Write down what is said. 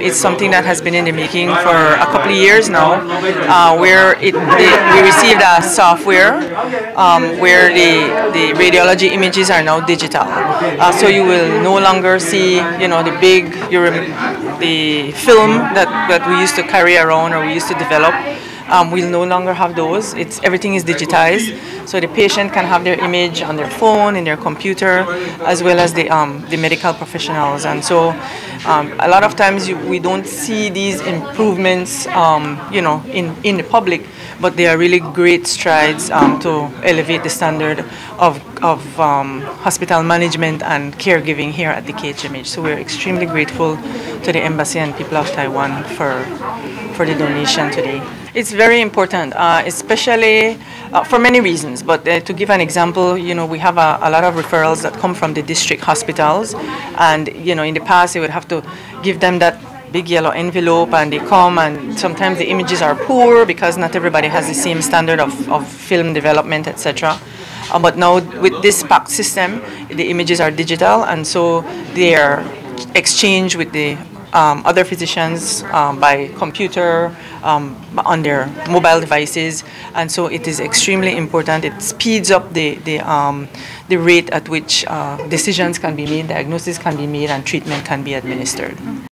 It's something that has been in the making for a couple of years now, we received a software where the radiology images are now digital. So you will no longer see, you know, the big, the film that we used to carry around or we used to develop. We'll no longer have those. Everything is digitized, so the patient can have their image on their phone, in their computer, as well as the medical professionals. And so, a lot of times we don't see these improvements, you know, in the public, but they are really great strides to elevate the standard of hospital management and caregiving here at the KHMH. So we're extremely grateful to the embassy and people of Taiwan for the donation today. It's very important, especially for many reasons, but to give an example, you know, we have a lot of referrals that come from the district hospitals, and you know, in the past they would have to give them that big yellow envelope, and they come, and sometimes the images are poor because not everybody has the same standard of film development, etc. But now with this PACS system, the images are digital, and so they are exchanged with the other physicians by computer, on their mobile devices, and so it is extremely important. It speeds up the rate at which decisions can be made, diagnosis can be made, and treatment can be administered.